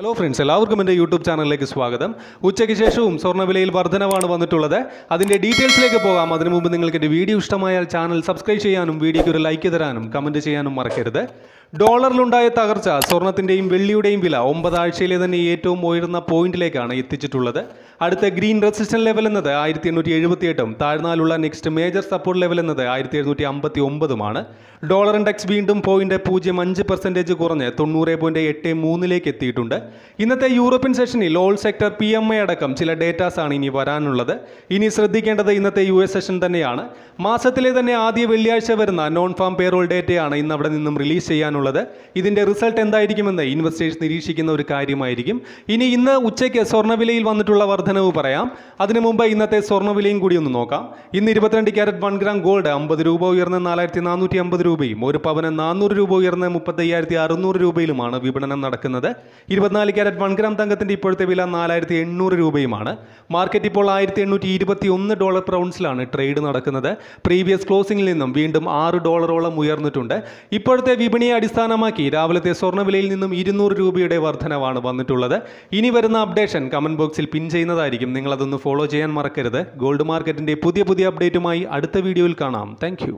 Hello friends, എല്ലാവർക്കും എൻ്റെ YouTube ചാനലിലേക്ക് സ്വാഗതം. ഉച്ചയ്ക്ക് ശേഷവും സ്വർണ്ണവിലയിൽ വർധനവാണ് വന്നിട്ടുള്ളത്. അതിൻ്റെ ഡീറ്റെയിൽസിലേക്ക് പോകാം. അതിനു മുമ്പ് നിങ്ങൾക്ക് എൻ്റെ വീഡിയോ ഇഷ്ടമായാൽ ചാനൽ സബ്സ്ക്രൈബ് ചെയ്യാനും വീഡിയോയ്ക്ക് ഒരു ലൈക്ക് തരാനും കമൻറ്റ് ചെയ്യാനും മറക്കരുത്. ഡോളറിലുണ്ടായ തകർച്ച സ്വർണത്തിൻ്റെയും വെള്ളിയുടെയും വില 9 ആഴ്ചയിലെ തന്നെ ഏറ്റവും ഉയർന്ന പോയിന്റിലേക്കാണ് എത്തിച്ചിട്ടുള്ളത്. അടുത്ത ഗ്രീൻ റെസിസ്റ്റൻസ് ലെവൽ എന്നത് 1878ഉം താഴ്ന്നാലുള്ള നെക്സ്റ്റ് മേജർ സപ്പോർട്ട് ലെവൽ എന്നത് 1759ഉമാണ്. ഡോളർ ഇൻഡെക്സ് വീണ്ടും 0.05% കുറഞ്ഞ് 90.83ലേക്ക് എത്തിയിട്ടുണ്ട്. ഇന്നത്തെ യൂറോപ്യൻ സെഷനിൽ ഓൾ സെക്ടർ PMI അടക്കം ചില ഡേറ്റാസാണ് ഇനി വരാനുള്ളത്. ഇനി ശ്രദ്ധിക്കേണ്ടത് ഇന്നത്തെ US സെഷൻ തന്നെയാണ്. മാസത്തിലെ തന്നെ ആദ്യ വെള്ളിയാഴ്ച വരുന്ന നോൺ ഫാം പേറോൾ ഡേറ്റയാണ് ഇന്ന് അവിടെ നിന്നും റിലീസ് ചെയ്യാൻ. ഇതിന്റെ റിസൾട്ട് എന്തായിരിക്കുമെന്ന് ഇൻവെസ്റ്റേഴ്സ് നിരീക്ഷിക്കുന്ന ഒരു കാര്യമായിരിക്കും. ഇന്ന് ഉച്ചയ്ക്ക് സ്വർണ്ണവിലയിൽ വന്നിട്ടുള്ള വർധനവ് പറയാം. അതിനു മുമ്പ് ഇന്നത്തെ സ്വർണ്ണവിലയും കൂടി ഒന്ന് നോക്കാം. ഇന്ന് 22 ക്യാരറ്റ് 1 ഗ്രാം ഗോൾഡ് 50 രൂപ ഉയർന്ന് 4450 രൂപയും ഒരു പവന് 400 രൂപ ഉയർന്ന് 35,600 രൂപയിലുമാണ് വിപണനം നടക്കുന്നത്. 24 ക്യാരറ്റ് 1 ഗ്രാം തങ്കത്തിന്റെ ഇപ്പോഴത്തെ വില 4800 രൂപയുമാണ്. മാർക്കറ്റ് ഇപ്പോൾ $1,821 റൗണ്ട്സിലാണ് ട്രേഡ് നടക്കുന്നത്. പ്രീവിയസ് ക്ലോസിംഗിൽ നിന്നും വീണ്ടും $6 ഉയർന്നിട്ടുണ്ട്. ഇപ്പോഴത്തെ വിപണിയെ അടിസ്ഥാനമാക്കി രാവിലത്തെ സ്വർണ്ണവിലയിൽ നിന്നും 200 രൂപയുടെ വർധനവാണ് വന്നിട്ടുള്ളത്. ഇനി വരുന്ന അപ്ഡേഷൻ കമന്റ് ബോക്സിൽ പിൻ ചെയ്യുന്നതായിരിക്കും. നിങ്ങളതൊന്ന് ഫോളോ ചെയ്യാൻ മറക്കരുത്. ഗോൾഡ് മാർക്കറ്റിന്റെ പുതിയ അപ്ഡേറ്റുമായി അടുത്ത വീഡിയോയിൽ കാണാം. Thank U.